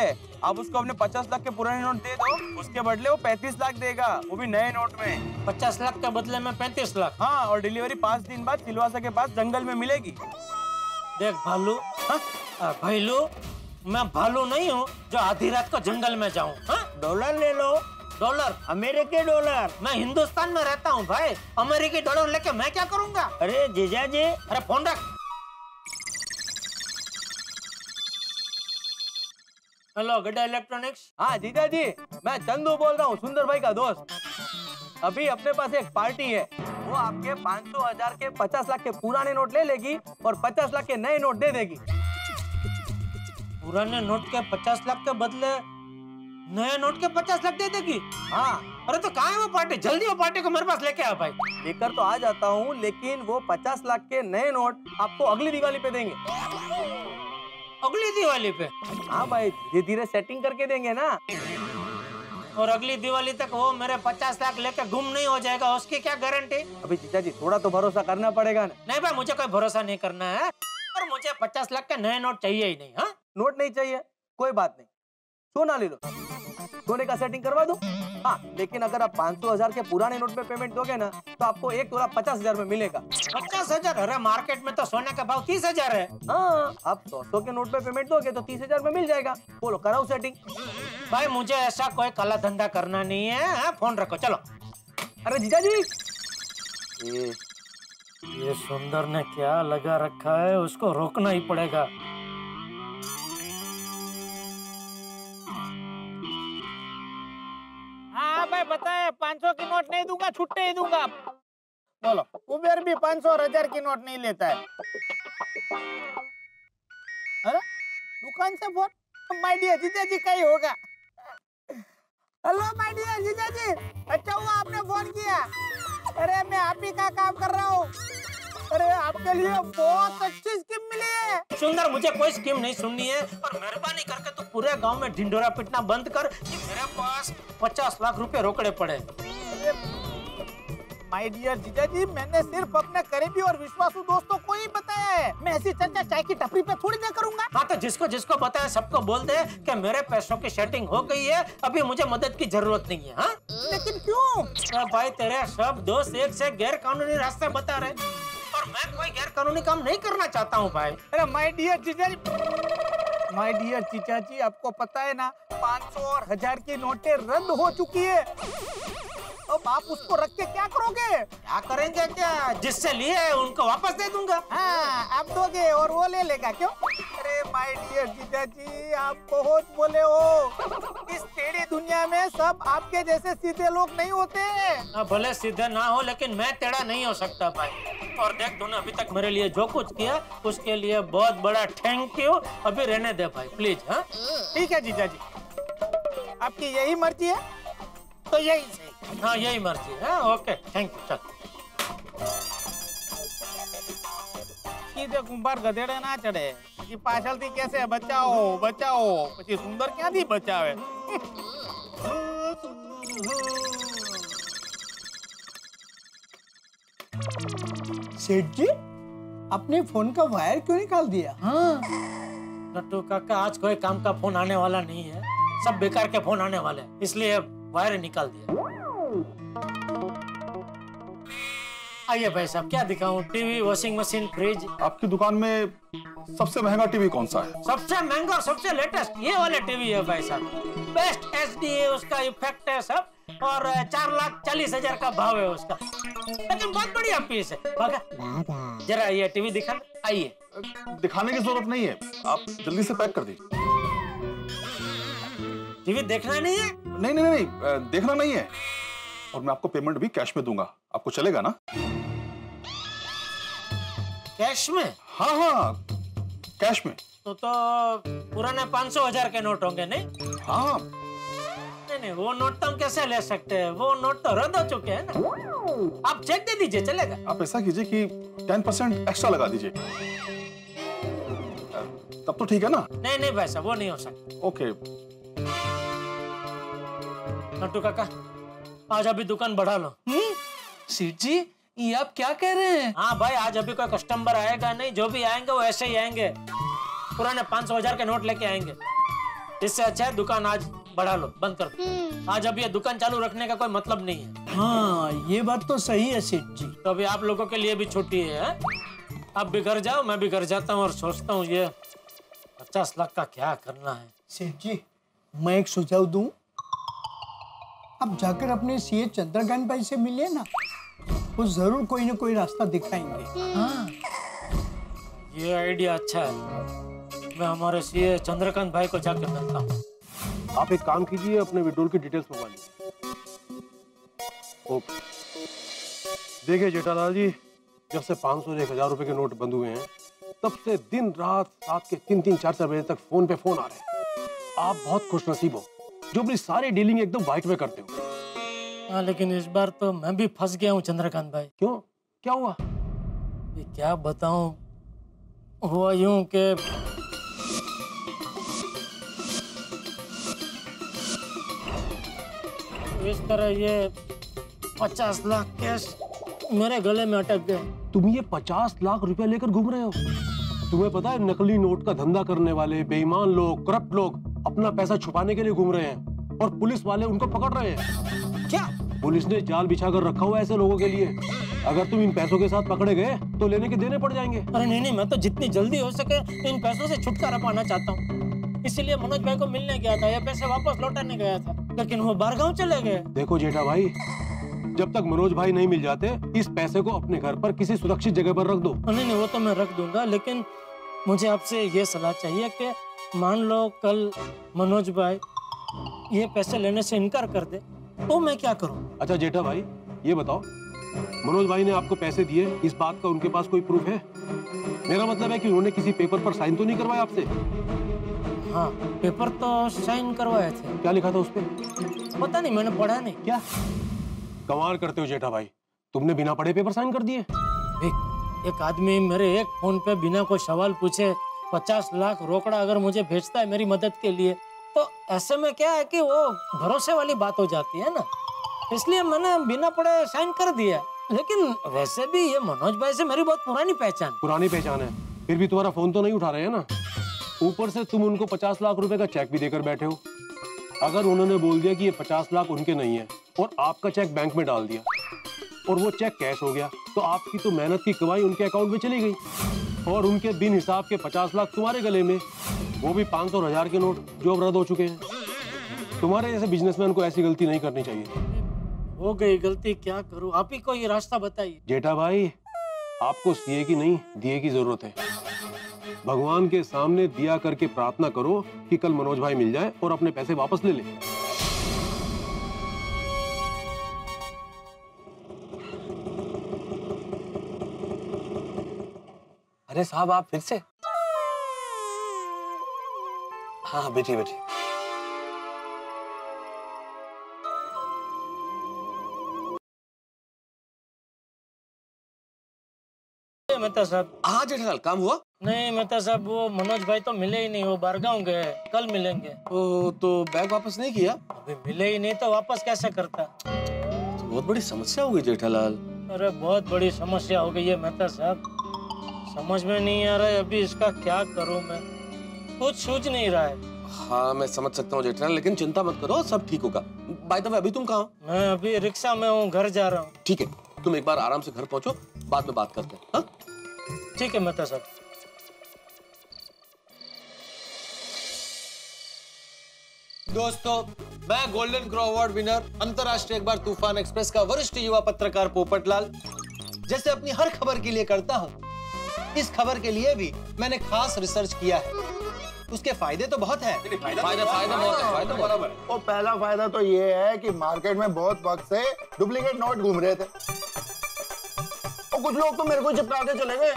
है, आप उसको अपने 50 लाख के पुराने नोट दे दो, उसके बदले वो 35 लाख देगा, वो भी नए नोट में। 50 लाख के बदले में 35 लाख? हाँ, और डिलीवरी 5 दिन बाद सिलवासा के पास जंगल में मिलेगी। देख भालू, भाईलू, मैं भालू नहीं हूँ जो आधी रात को जंगल में जाऊँ। डॉलर ले लो, डॉलर, अमेरिकी डॉलर। मैं हिंदुस्तान में रहता हूँ भाई, अमेरिकी डॉलर लेके मैं क्या करूँगा? अरे जीजा जी, अरे फोन रख। हेलो गड्ढा इलेक्ट्रॉनिक्स। हाँ जीजा जी, मैं चंदू बोल रहा हूँ, सुंदर भाई का दोस्त। अभी अपने पास एक पार्टी है, वो आपके 500,000 के 50 लाख के पुराने नोट ले लेगी और 50 लाख के नए नोट दे देगी। पुराने नोट के 50 लाख के बदले नए नोट के 50 लाख दे देगी? हाँ। अरे तो कहाँ है वो पार्टी? जल्दी वो पार्टी को मेरे पास लेके आ भाई। लेकर तो आ जाता हूँ, लेकिन वो 50 लाख के नए नोट आपको अगली दिवाली पे देंगे। अगली दिवाली पे? हाँ भाई, धीरे धीरे सेटिंग करके देंगे ना। और अगली दिवाली तक वो मेरे 50 लाख लेकर गुम नहीं हो जाएगा, उसकी क्या गारंटी? अभी जीजा जी, थोड़ा तो भरोसा करना पड़ेगा ना। नहीं भाई, मुझे कोई भरोसा नहीं करना है, और मुझे 50 लाख के नए नोट चाहिए ही नहीं। हाँ, नोट नहीं चाहिए, कोई बात नहीं, सोना ले लो, सोने का सेटिंग करवा दो। हाँ, लेकिन अगर आप 500,000 के पुराने नोट पे पेमेंट दोगे ना, तो आपको एक तोला 50,000 में मिलेगा। 50,000? अरे मार्केट में तो सोने का भाव 30,000 है। हाँ, आप 100 के नोट पे पेमेंट दोगे तो 30,000 में मिल जाएगा। बोलो, कराओ सेटिंग। भाई मुझे ऐसा कोई काला धंधा करना नहीं है। हाँ, फोन रखो, चलो। अरे जीजा जी, ये सुंदर ने क्या लगा रखा है, उसको रोकना ही पड़ेगा। बताया 500 की नोट नहीं दूंगा, छुट्टे ही दूंगा। बोलो, उबेर भी 500 और 1,000 की नोट नहीं लेता है। अरे दुकान से फोन, माय डियर जीजा जी कहीं होगा। हेलो माय डियर जीजा जी, अच्छा हुआ आपने फोन किया। अरे मैं आप ही का काम कर रहा हूँ, अरे आपके लिए बहुत अच्छी स्कीम मिली है। सुंदर, मुझे कोई स्कीम नहीं सुननी है, और मेहरबानी करके तू पूरे गांव में ढिंढोरा पिटना बंद कर कि मेरे पास 50 लाख रुपए रोकड़े पड़े। माय डियर जीजा जी, मैंने सिर्फ अपने करीबी और विश्वासु दोस्तों को ही बताया है, मैं ऐसी चर्चा चाय की टपरी पे थोड़ी ना करूंगा। हाँ, तो जिसको जिसको बताया सबको बोल दे कि मेरे पैसों की सेटिंग हो गई है, अभी मुझे मदद की जरूरत नहीं है। हाँ, लेकिन क्यों? तो भाई तेरे सब दोस्त एक से गैर कानूनी रास्ते बता रहे, और मैं कोई गैर कानूनी काम नहीं करना चाहता हूँ भाई। अरे माय डियर जीजा जी, आपको पता है ना, 500 और 1,000 की नोटें रद्द हो चुकी है। अब आप उसको रख के क्या करोगे? क्या करेंगे क्या, जिससे लिए है उनको वापस दे दूंगा। हाँ, आप दोगे और वो ले लेगा, क्यों? अरे माय डियर जीजा जी, आप बहुत बोले हो, इस टेढ़ी दुनिया में सब आपके जैसे सीधे लोग नहीं होते। भले सीधे ना हो, लेकिन मैं टेढ़ा नहीं हो सकता भाई। और देख, तूने अभी तक मेरे लिए जो कुछ किया, उसके लिए बहुत बड़ा थैंक यू। अभी रहने दे भाई प्लीज। हाँ, ठीक है जीजा जी, आपकी यही मर्जी है तो यही सही। हाँ, यही मर्जी है। Okay, thank you. चल, कुंभार गधेड़े ना चढ़े, ये पाछल थी कैसे बचाओ बचाओ, पछी सुंदर क्या थी बचावे। सेठ जी, अपने फोन का वायर क्यों निकाल दिया? हाँ नट्टू काका, आज कोई काम का फोन आने वाला नहीं है, सब बेकार के फोन आने वाले हैं, इसलिए वायर निकाल दिया। आइए भाई साहब, क्या दिखाऊं? TV, washing machine, fridge. आपकी दुकान में सबसे महंगा टीवी कौन सा है? सबसे महंगा और सबसे लेटेस्ट ये वाला टीवी है भाई साहब, बेस्ट HD है, उसका इफेक्ट है सब, और 4,40,000 का भाव है उसका, लेकिन बहुत बढ़िया पीस है। जरा ये टीवी दिखा। आइए। दिखाने की जरूरत नहीं है, आप जल्दी से पैक कर दीजिए। टीवी देखना नहीं है? नहीं, देखना नहीं है, और मैं आपको पेमेंट भी कैश में दूंगा, आपको चलेगा ना? कैश में? हाँ, कैश में। तो पुराने 500,000 के नोट होंगे नहीं? हाँ। नहीं, वो नोट तो हम कैसे ले सकते हैं, वो नोट तो रद्द हो चुके हैं ना। आप चेक दे दीजिए, चलेगा? आप ऐसा कीजिए कि 10% एक्स्ट्रा लगा दीजिए, तब तो ठीक है ना? नहीं भाई साहब, वो नहीं हो सकता। ओके नट्टू काका, आज अभी दुकान बढ़ा लो। सेठ जी, ये आप क्या कह रहे हैं? हाँ भाई, आज अभी कोई कस्टमर आएगा नहीं, जो भी आएंगे वो ऐसे ही आएंगे, पुराने 500,000 के नोट लेके आएंगे। इससे अच्छा है दुकान आज बढ़ा लो, बंद कर दो। आज अभी ये दुकान चालू रखने का कोई मतलब नहीं है। हाँ ये बात तो सही है सेठ जी। तो अभी आप लोगों के लिए भी छुट्टी है, आप भी घर जाओ, मैं भी घर जाता हूँ और सोचता हूँ ये 50 लाख का क्या करना है। सेठ जी मैं एक सुझाव दूं, आप जाकर अपने सीए चंद्रकांत भाई से मिलिए ना, वो जरूर कोई न कोई रास्ता दिखाएंगे। हाँ ये आइडिया अच्छा है, मैं हमारे सीए चंद्रकांत भाई को जाकर मिलता हूँ। आप एक काम कीजिए, अपने विड्रॉल की डिटेल्स मंगवा लीजिए। ओके देखिए जेठालाल जी, जब से 500 से 1000 रुपए के नोट बंद हुए हैं तब से दिन रात रात के 3-3, 4-4 बजे तक फोन पे फोन आ रहे हैं। आप बहुत खुशनसीब हो जो अपनी सारी डीलिंग एकदम व्हाइट में करते हो। हाँ लेकिन इस बार तो मैं भी फंस गया हूँ चंद्रकांत भाई। क्यों, क्या हुआ? क्या बताऊँ, हुआ यूं के इस तरह ये 50 लाख कैश मेरे गले में अटक गए। तुम ये 50 लाख रुपया लेकर घूम रहे हो? तुम्हें पता है नकली नोट का धंधा करने वाले बेईमान लोग, करप्ट लोग अपना पैसा छुपाने के लिए घूम रहे हैं और पुलिस वाले उनको पकड़ रहे हैं। क्या पुलिस ने जाल बिछा कर रखा हुआ है ऐसे लोगों के लिए? अगर तुम इन पैसों के साथ पकड़े गए तो लेने के देने पड़ जाएंगे। अरे नहीं नहीं, मैं तो जितनी जल्दी हो सके इन पैसों से छुटकारा पाना चाहता हूँ, इसीलिए मनोज भाई को मिलने गया था, ये पैसे वापस लौटाने गया था, लेकिन वो बाहर गाँव चले गए। देखो जेठा भाई, जब तक मनोज भाई नहीं मिल जाते इस पैसे को अपने घर पर किसी सुरक्षित जगह पर रख दो। नहीं नहीं वो तो मैं रख दूंगा, लेकिन मुझे आपसे ये सलाह चाहिए कि मान लो कल मनोज भाई ये पैसे लेने से इनकार कर दे तो मैं क्या करूं? अच्छा जेठा भाई ये बताओ, मनोज भाई ने आपको पैसे दिए इस बात का उनके पास कोई प्रूफ है? मेरा मतलब है कि उन्होंने किसी पेपर पर साइन तो नहीं करवाया आपसे? हाँ पेपर तो साइन करवाए थे। क्या लिखा था उस पे? पता नहीं, मैंने पढ़ा नहीं। क्या कमाल करते हो जेठा भाई, तुमने बिना पढ़े पेपर साइन कर दिए। एक आदमी मेरे एक फोन पे बिना कोई सवाल पूछे 50 लाख रोकड़ा अगर मुझे भेजता है मेरी मदद के लिए, तो ऐसे में क्या है कि वो भरोसे वाली बात हो जाती है ना, इसलिए मैंने बिना पढ़े साइन कर दिया। लेकिन वैसे भी ये मनोज भाई से मेरी बहुत पुरानी पहचान है, फिर भी तुम्हारा फोन तो नहीं उठा रहे है ना, ऊपर से तुम उनको 50 लाख रुपए का चेक भी देकर बैठे हो। अगर उन्होंने बोल दिया कि ये 50 लाख उनके नहीं है और आपका चेक बैंक में डाल दिया और वो चेक कैश हो गया, तो आपकी तो मेहनत की कमाई उनके अकाउंट में चली गई और उनके बिन हिसाब के 50 लाख तुम्हारे गले में, वो भी 500 और 1000 के नोट जो अब रद्द हो चुके हैं। तुम्हारे जैसे बिजनेसमैन को ऐसी गलती नहीं करनी चाहिए। हो गई गलती, क्या करूँ, आप ही को ये रास्ता बताइए। जेठा भाई आपको सीए की नहीं दिए की जरूरत है, भगवान के सामने दिया करके प्रार्थना करो कि कल मनोज भाई मिल जाए और अपने पैसे वापस ले ले। अरे साहब आप फिर से? हाँ बैठिए बैठिए। मेहता साहब। हाँ जेठालाल, काम हुआ? नहीं मेहता साहब, वो मनोज भाई तो मिले ही नहीं, वो बाहर गाँव गए, कल मिलेंगे। ओ, तो बैग वापस नहीं किया? अभी मिले ही नहीं तो वापस कैसे करता। तो बहुत बड़ी समस्या हो गई जेठालाल। अरे बहुत बड़ी समस्या हो गई है मेहता साहब, समझ में नहीं आ रहा है अभी इसका क्या करूँ मैं, कुछ सूझ नहीं रहा है। हाँ मैं समझ सकता हूँ जेठालाल, लेकिन चिंता मत करो, सब ठीक होगा। बाय द वे अभी तुम कहाँ हो? मैं अभी रिक्शा में हूँ, घर जा रहा हूँ। ठीक है, तुम एक बार आराम से घर पहुँचो, बाद में बात करते हैं। ठीक है मेहता साहब। दोस्तों मैं गोल्डन क्रो अवार्ड विनर अंतरराष्ट्रीय अखबार तूफान एक्सप्रेस का वरिष्ठ युवा पत्रकार पोपटलाल जैसे अपनी हर खबर के लिए करता हूँ, इस खबर के लिए भी मैंने खास रिसर्च किया है। उसके फायदे तो बहुत है। फायदा बराबर है। और पहला फायदा तो ये है कि मार्केट में बहुत वक्त से डुप्लीकेट नोट घूम रहे थे और कुछ लोग तो मेरे को चिपका के चले गए।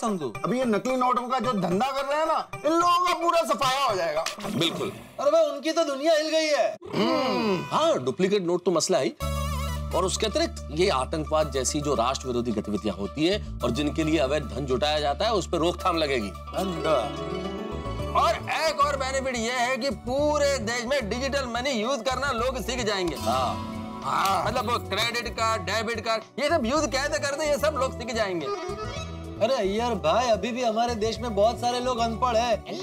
समझो अभी ये नकली नोटों का जो धंधा कर रहे हैं ना, इन लोगों का पूरा सफाया हो जाएगा। बिल्कुल। अरे भाई उनकी तो दुनिया हिल गई है। हाँ डुप्लीकेट नोट तो मसला ही, और उसके अतिरिक्त ये आतंकवाद जैसी जो राष्ट्र विरोधी गतिविधियां होती है और जिनके लिए अवैध धन जुटाया जाता है, उस पर रोकथाम लगेगी। और एक और बेनिफिट ये है कि पूरे देश में डिजिटल मनी यूज करना लोग सीख जाएंगे। मतलब क्रेडिट कार्ड, डेबिट कार्ड, ये सब यूज कैसे करते ये सब लोग सीख जाएंगे। अरे यार भाई अभी भी हमारे देश में बहुत सारे लोग अनपढ़ हैं।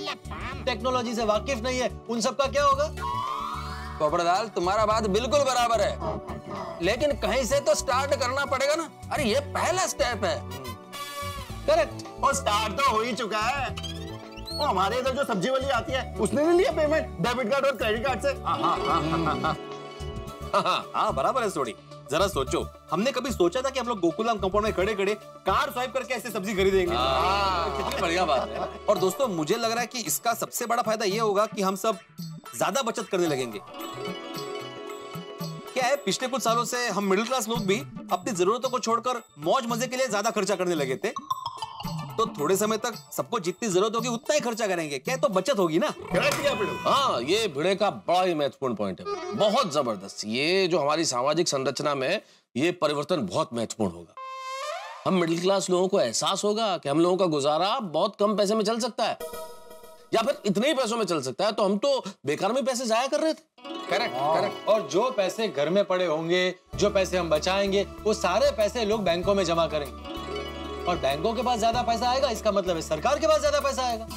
टेक्नोलॉजी से वाकिफ नहीं है, उन सब का क्या होगा? पोपड़ालाल, तुम्हारा बात बिल्कुल बराबर है, लेकिन कहीं से तो स्टार्ट करना पड़ेगा ना। अरे ये पहला स्टेप है। करेक्ट। और स्टार्ट तो हो ही चुका है। वो हमारे इधर जो सब्जी वाली आती है उसने ले लिया पेमेंट डेबिट कार्ड और क्रेडिट कार्ड से। हाँ, बराबर है सोडी। जरा सोचो, हमने कभी सोचा था कि हम लोग गोकुलम कंपाउंड में खड़े खड़े कार स्वाइप करके ऐसे सब्जी खरीदेंगे? कितनी बढ़िया बात है। और दोस्तों मुझे लग रहा है कि इसका सबसे बड़ा फायदा ये होगा कि हम सब ज्यादा बचत करने लगेंगे। क्या है, पिछले कुछ सालों से हम मिडिल क्लास लोग भी अपनी जरूरतों को छोड़कर मौज मजे के लिए ज्यादा खर्चा करने लगे थे, तो थोड़े समय तक सबको जितनी जरूरत होगी उतना ही खर्चा करेंगे। क्या तो बचत होगी ना। हाँ, ये भिड़े का बड़ा ही महत्वपूर्ण पॉइंट है, बहुत जबरदस्त। ये जो हमारी सामाजिक संरचना में ये परिवर्तन बहुत महत्वपूर्ण होगा। हम मिडिल क्लास लोगों को एहसास होगा कि हम लोगों का गुजारा बहुत कम पैसे में चल सकता है या फिर इतने ही पैसों में चल सकता है, तो हम तो बेकार में पैसे जाया कर रहे थे। Correct, correct. और जो पैसे घर में पड़े होंगे, जो पैसे हम बचाएंगे, वो सारे पैसे लोग बैंकों में जमा करेंगे और बैंकों के पास ज्यादा पैसा आएगा। इसका मतलब है सरकार के पास ज्यादा पैसा आएगा।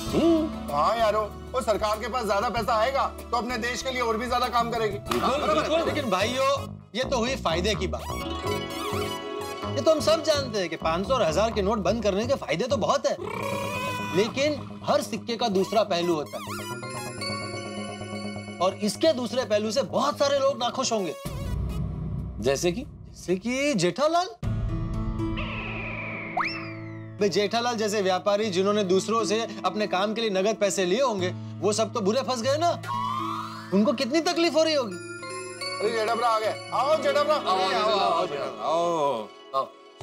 हाँ यारो, और सरकार के पास ज्यादा पैसा आएगा तो अपने देश के लिए और भी ज्यादा काम करेगी। बिल्कुल। लेकिन भाइयों, ये तो हुई फायदे की बात। ये तो हम सब जानते हैं कि 500 और 1000 के नोट बंद करने के फायदे तो बहुत है, लेकिन हर सिक्के का दूसरा पहलू होता है और इसके दूसरे पहलू से बहुत सारे लोग नाखुश होंगे। जैसे कि जेठालाल। जेठालाल जैसे व्यापारी जिन्होंने दूसरों से अपने काम के लिए नगद पैसे लिए होंगे, वो सब तो बुरे फंस गए ना। उनको कितनी तकलीफ हो रही होगी। अरे जेठाबरा आ गए, आओ जेठाबरा, आओ आओ।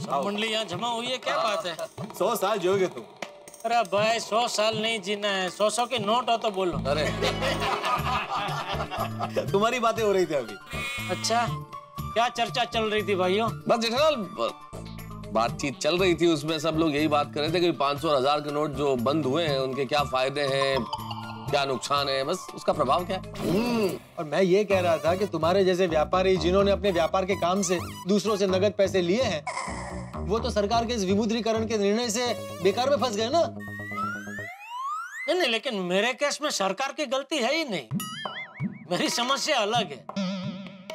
सब मंडली यहाँ जमा हुई है, क्या बात है? 100 साल जियोगे तुम। अरे भाई, 100 साल नहीं जीना है, 100 के नोट हो तो बोलो। अरे तुम्हारी बातें हो रही थी अभी। अच्छा, क्या चर्चा चल रही थी भाइयों? बस जेठालाल, बातचीत चल रही थी, उसमें सब लोग यही बात कर रहे थे कि 500 और 1000 के नोट जो बंद हुए हैं उनके क्या फायदे हैं, क्या नुकसान है, बस उसका प्रभाव क्या है। और मैं ये कह रहा था कि तुम्हारे जैसे व्यापारी जिन्होंने अपने व्यापार के काम से दूसरों से नगद पैसे लिए हैं, वो तो सरकार के इस विमुद्रीकरण के निर्णय से बेकार में फंस गए ना। नहीं, लेकिन मेरे केस में सरकार की गलती है ही नहीं, मेरी समस्या अलग है।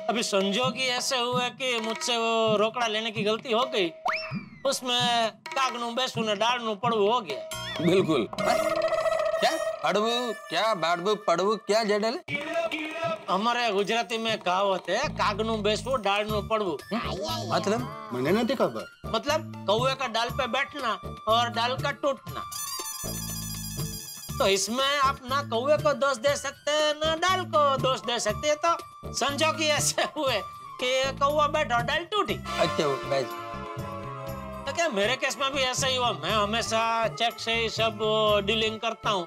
अभी संजोग ही ऐसे हुआ कि मुझसे वो रोकड़ा लेने की गलती हो गई, उसमें कागनू बेसू ने डालनू पड़वू हो गया। बिल्कुल। क्या अड़वू, क्या बाड़वू, पड़वू, क्या जडल? हमारे गुजराती में कहावत है, कागनू बेसू डालनू पड़वू। मतलब मैंने नहीं खबर। मतलब कौवे का डाल पे बैठना और डाल का टूटना। तो इसमें आप ना कौवे को दोष दे सकते हैं, ना डाल को दोष दे सकते हैं। तो संजो कि ऐसे हुए कि कौवा बैठा, डाल टूटी। अच्छा बैठ। तो क्या मेरे केस में भी ऐसा ही हुआ। मैं हमेशा चेक से ही सब डीलिंग करता हूँ,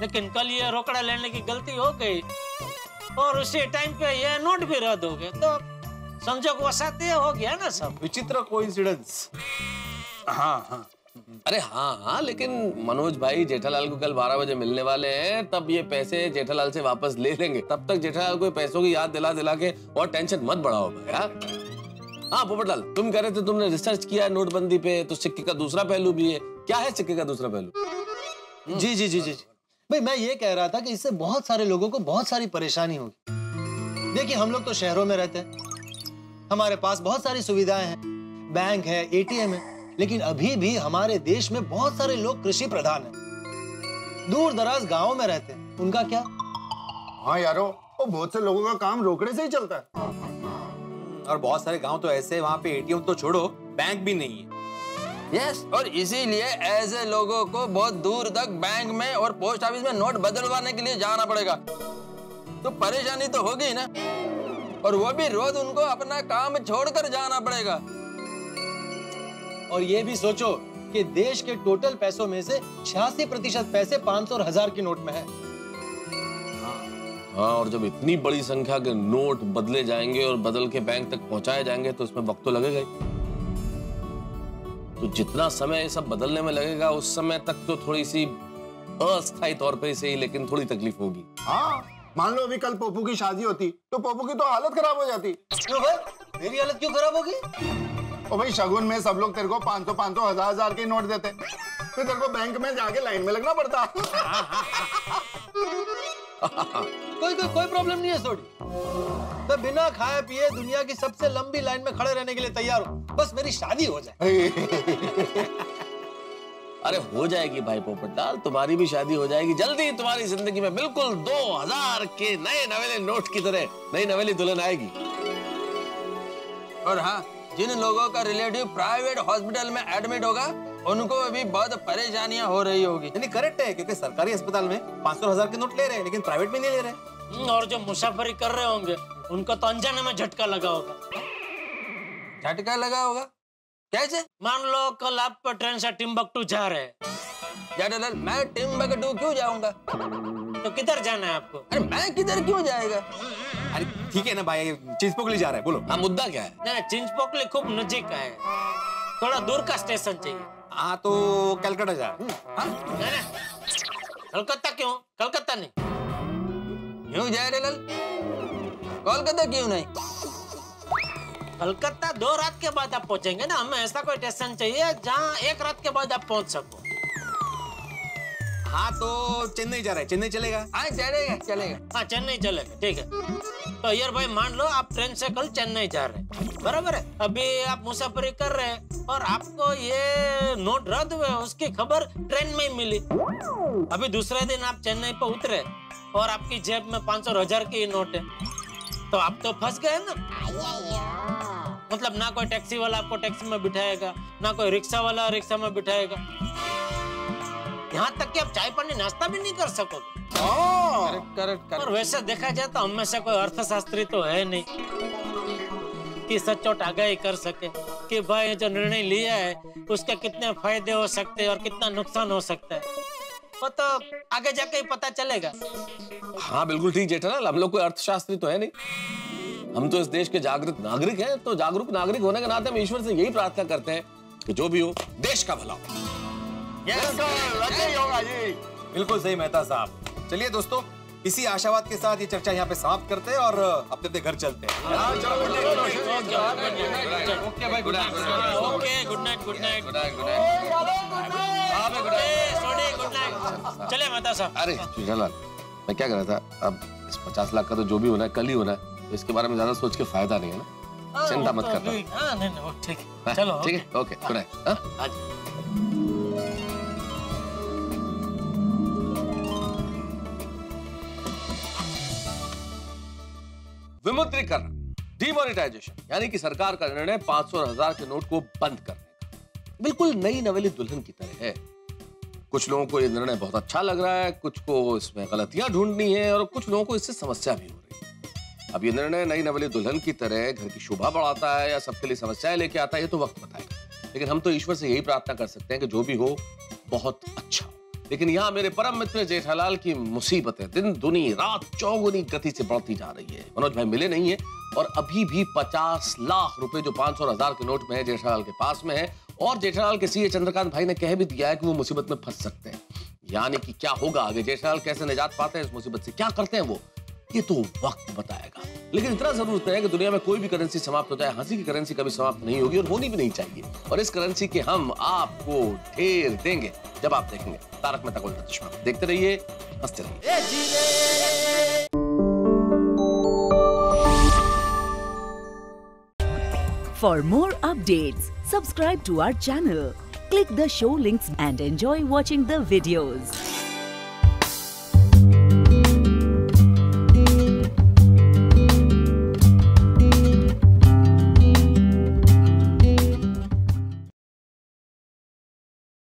लेकिन कल ये रोकड़ा लेने की गलती हो गई और उसी टाइम पे ये नोट भी रद्द हो गए, तो समझो वसाते हो गया ना सब। विचित्र कोइंसिडेंस। हाँ। अरे हाँ, लेकिन मनोज भाई जेठालाल को कल 12 बजे मिलने वाले हैं, तब ये पैसे जेठालाल से वापस ले लेंगे। तब तक जेठालाल को पैसों की याद दिला दिला के और टेंशन मत बढ़ाओ यार। हाँ पोपटलाल, तुम कह रहे थे तुमने रिसर्च किया है नोटबंदी पे, तो सिक्के का दूसरा पहलू भी है। क्या है सिक्के का दूसरा पहलू? जी। भाई मैं ये कह रहा था कि इससे बहुत सारे लोगों को बहुत सारी परेशानी होगी। देखिए, हम लोग तो शहरों में रहते हैं, हमारे पास बहुत सारी सुविधाएं हैं, बैंक है, ATM है, लेकिन अभी भी हमारे देश में बहुत सारे लोग कृषि प्रधान है, दूर दराज गाँव में रहते हैं, उनका क्या? हाँ यारो, वो बहुत से लोगों का काम रोकड़े से ही चलता है और बहुत सारे गांव तो ऐसे, वहाँ पे ATM तो छोड़ो, बैंक भी नहीं है। Yes, और इसीलिए ऐसे लोगों को बहुत दूर तक बैंक में और पोस्ट ऑफिस में नोट बदलवाने के लिए जाना पड़ेगा, तो परेशानी तो होगी ना, और वो भी रोज उनको अपना काम छोड़कर जाना पड़ेगा। और ये भी सोचो कि देश के टोटल पैसों में से 86% पैसे 500 और 1000 के नोट में है। हाँ, और जब इतनी बड़ी संख्या के नोट बदले जाएंगे और बदल के बैंक तक पहुंचाए जाएंगे तो इसमें वक्त तो लगेगा ही। तो जितना समय ये सब बदलने में लगेगा, उस समय तक तो थोड़ी सी अस्थायी तौर पे से ही, लेकिन थोड़ी तकलीफ होगी। हाँ, मान लो अभी कल पोपू की शादी होती तो पोपू की तो हालत खराब हो जाती। क्यों भाई, मेरी हालत क्यों खराब होगी? ओ भाई, शगुन में सब लोग तेरे को 500 500 1000 1000 के नोट देते, फिर तेरे को बैंक में जाके लाइन में लगना पड़ता। कोई प्रॉब्लम नहीं है सोडी, मैं बिना खाए पिए दुनिया की सबसे लंबी लाइन में खड़े रहने के लिए तैयार हूँ, बस मेरी शादी हो जाए। अरे हो जाएगी भाई पोपटलाल, तुम्हारी भी शादी हो जाएगी जल्दी। तुम्हारी जिंदगी में बिल्कुल 2000 के नए नवेले नोट की तरह नई नवेली दुल्हन आएगी। और हाँ, जिन लोगों का रिलेटिव प्राइवेट हॉस्पिटल में एडमिट होगा उनको अभी बहुत परेशानियां हो रही होगी। यानी करेक्ट है, क्योंकि सरकारी अस्पताल में 500,000 के नोट ले रहे हैं लेकिन प्राइवेट में नहीं ले रहे। और जो मुसाफिरी कर रहे होंगे उनको तो अनजाने में झटका लगा होगा। झटका लगा होगा कैसे? मान लो कल आप ट्रेन से टिम्बकटू जा रहे हैं। जेठालाल, मैं टिम्बकटू क्यों जाऊंगा? तो किधर जाना है आपको? अरे मैं किधर क्यों जाएगा? अरे ठीक है ना भाई, चिंचपोकली जा रहे हैं, बोलो। हाँ, मुद्दा क्या है? नहीं, चिंचपोकली खूब नजीक का है, थोड़ा दूर का स्टेशन चाहिए। हाँ तो कलकत्ता जा रहे। कलकत्ता क्यों? कलकत्ता नहीं क्यों जेठालाल? कोलकाता क्यों नहीं? कलकत्ता 2 रात के बाद आप पहुंचेंगे ना, हमें ऐसा कोई स्टेशन चाहिए जहाँ 1 रात के बाद आप पहुंच सको। हाँ तो चेन्नई जा रहे हैं, चेन्नई चलेगा? हाँ चलेगा चलेगा। हाँ चेन्नई चलेगा, ठीक है। तो यार भाई मान लो आप ट्रेन से कल चेन्नई जा रहे हैं, बराबर है? अभी आप मुसाफिरी कर रहे हैं और आपको ये नोट रद्द हुए उसकी खबर ट्रेन में ही मिली। अभी दूसरे दिन आप चेन्नई पर उतरे और आपकी जेब में 500,000 के नोट है, तो आप तो फंस गए ना। मतलब ना कोई टैक्सी वाला आपको टैक्सी में बिठाएगा, ना कोई रिक्शा वाला रिक्शा में बिठाएगा, यहाँ तक कि आप चाय पानी नाश्ता भी नहीं कर सकोगे। Correct correct correct. और वैसे देखा जाए तो हम में से कोई अर्थशास्त्री तो है नहीं कि सचोट आगाही कर सके कि भाई जो निर्णय लिया है उसके कितने फायदे हो सकते हैं और कितना नुकसान हो सकता है, वो तो आगे जाके ही पता चलेगा। हाँ बिल्कुल ठीक जेठालाल, हम लोग कोई अर्थशास्त्री तो है नहीं, हम तो इस देश के जागरूक नागरिक हैं। तो जागरूक नागरिक होने के नाते हम ईश्वर से यही प्रार्थना करते हैं कि जो भी हो देश का भला हो। बिल्कुल सही मेहता साहब। चलिए दोस्तों, इसी आशावाद के साथ ये चर्चा यहाँ पे समाप्त करते हैं और अपने अपने घर चलते हैं। चलिए मेहता साहब। अरे जेठालाल, मैं क्या कह रहा था, अब इस 50 लाख का तो जो भी होना है कल ही होना है, इसके बारे में ज्यादा सोच के फायदा नहीं है ना, चिंता मत करना। हाँ नहीं नहीं, ठीक है चलो, ठीक है ओके गुड नाइट। हाँ विमुद्रीकरण, डिमोनेटाइजेशन यानी कि सरकार का निर्णय 500,000 के नोट को बंद करने का बिल्कुल नई नवेली दुल्हन की तरह है। कुछ लोगों को यह निर्णय बहुत अच्छा लग रहा है, कुछ को इसमें गलतियां ढूंढनी है और कुछ लोगों को इससे समस्या भी हो रही है। अब ये निर्णय नई नवली दुल्हन की तरह घर की शोभा बढ़ाता है या सबके लिए समस्याएं लेके आता है, ये तो वक्त बताएगा। लेकिन हम तो ईश्वर से यही प्रार्थना कर सकते हैं कि जो भी हो बहुत अच्छा। लेकिन यहाँ मेरे परम मित्र जेठालाल की मुसीबतें दिन दुनी रात चौगुनी गति से बढ़ती जा रही है। मनोज भाई मिले नहीं है और अभी भी 50 लाख रुपए जो 500,000 के नोट में है जेठालाल के पास में है, और जेठालाल के सीए चंद्रकांत भाई ने कह भी दिया है कि वो मुसीबत में फंस सकते हैं। यानी कि क्या होगा आगे, जेठालाल कैसे निजात पाते हैं इस मुसीबत से, क्या करते हैं वो, ये तो वक्त बताएगा। लेकिन इतना जरूर तय है कि दुनिया में कोई भी करेंसी समाप्त हो जाए, हंसी की करेंसी कभी समाप्त नहीं होगी और होनी भी नहीं चाहिए। और इस करेंसी के हम आपको ढेर देंगे जब आप देखेंगे तारक मेहता का उल्टा चश्मा। देखते रहिए, हंसते रहिए। For more updates subscribe to our channel, click the show links and enjoy watching the videos.